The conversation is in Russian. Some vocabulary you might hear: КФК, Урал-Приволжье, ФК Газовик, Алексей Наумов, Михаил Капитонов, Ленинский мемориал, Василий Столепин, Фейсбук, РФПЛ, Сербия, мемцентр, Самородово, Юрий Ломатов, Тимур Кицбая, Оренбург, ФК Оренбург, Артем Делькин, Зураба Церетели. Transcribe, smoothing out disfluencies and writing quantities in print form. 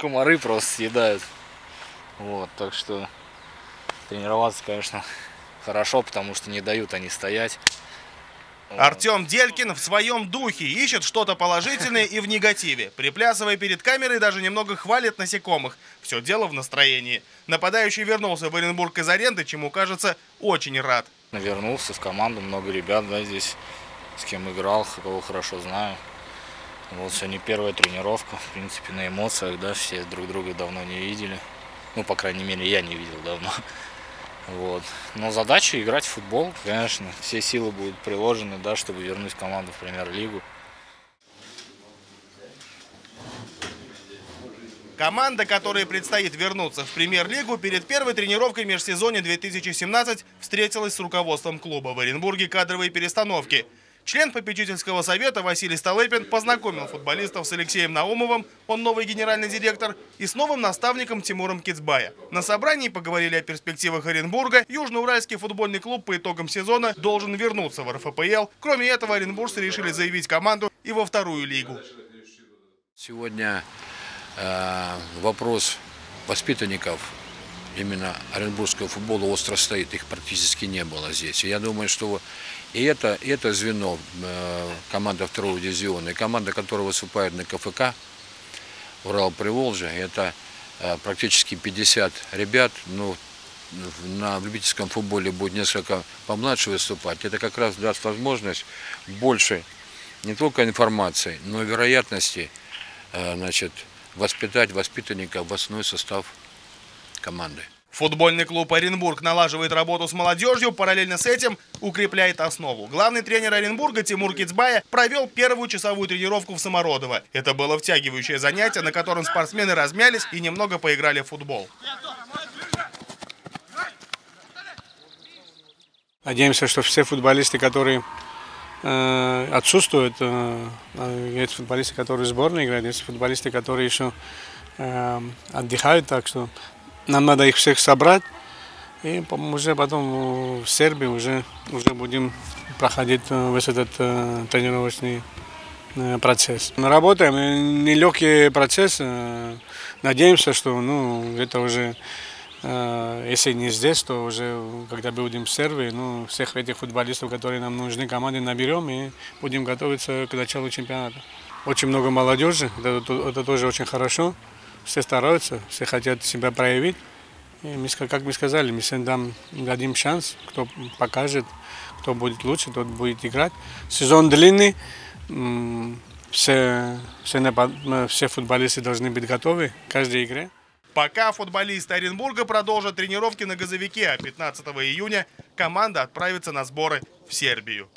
комары просто съедают. Вот, так что тренироваться, конечно, хорошо, потому что не дают они стоять. Артем Делькин в своем духе ищет что-то положительное и в негативе. Приплясывая перед камерой, даже немного хвалит насекомых. Все дело в настроении. Нападающий вернулся в Оренбург из аренды, чему, кажется, очень рад. Вернулся в команду, много ребят, да, здесь, с кем играл, кого хорошо знаю. Вот сегодня первая тренировка, в принципе, на эмоциях, да, все друг друга давно не видели. Ну, по крайней мере, я не видел давно. Вот. Но задача играть в футбол, конечно, все силы будут приложены, да, чтобы вернуть команду в премьер-лигу. Команда, которой предстоит вернуться в премьер-лигу, перед первой тренировкой межсезонья 2017 встретилась с руководством клуба. В Оренбурге кадровые перестановки. Член попечительского совета Василий Столепин познакомил футболистов с Алексеем Наумовым, он новый генеральный директор, и с новым наставником Тимуром Кицбая. На собрании поговорили о перспективах Оренбурга. Южноуральский футбольный клуб по итогам сезона должен вернуться в РФПЛ. Кроме этого, оренбуржцы решили заявить команду и во вторую лигу. Сегодня вопрос воспитанников именно оренбургского футбола остро стоит, их практически не было здесь. Я думаю, что и это звено, команда второго дивизиона, и команда, которая выступает на КФК, Урал-Приволжье, это практически 50 ребят, но на любительском футболе будет несколько помладше выступать. Это как раз даст возможность больше не только информации, но и вероятности, значит, воспитать воспитанника в основной состав команды. Футбольный клуб «Оренбург» налаживает работу с молодежью, параллельно с этим укрепляет основу. Главный тренер Оренбурга Тимур Кицбая провел первую часовую тренировку в Самородово. Это было втягивающее занятие, на котором спортсмены размялись и немного поиграли в футбол. Надеемся, что все футболисты, которые отсутствуют, есть футболисты, которые в сборной играют, есть футболисты, которые еще отдыхают, так что нам надо их всех собрать, и уже потом в Сербии уже будем проходить весь этот тренировочный процесс. Мы работаем, нелегкий процесс, надеемся, что это уже, если не здесь, то уже когда будем в Сербии, всех этих футболистов, которые нам нужны, команды наберем и будем готовиться к началу чемпионата. Очень много молодежи, это тоже очень хорошо. Все стараются, все хотят себя проявить. И мы, как мы сказали, мы всем дадим шанс, кто покажет, кто будет лучше, тот будет играть. Сезон длинный, все футболисты должны быть готовы к каждой игре. Пока футболисты Оренбурга продолжат тренировки на «Газовике», а 15 июня команда отправится на сборы в Сербию.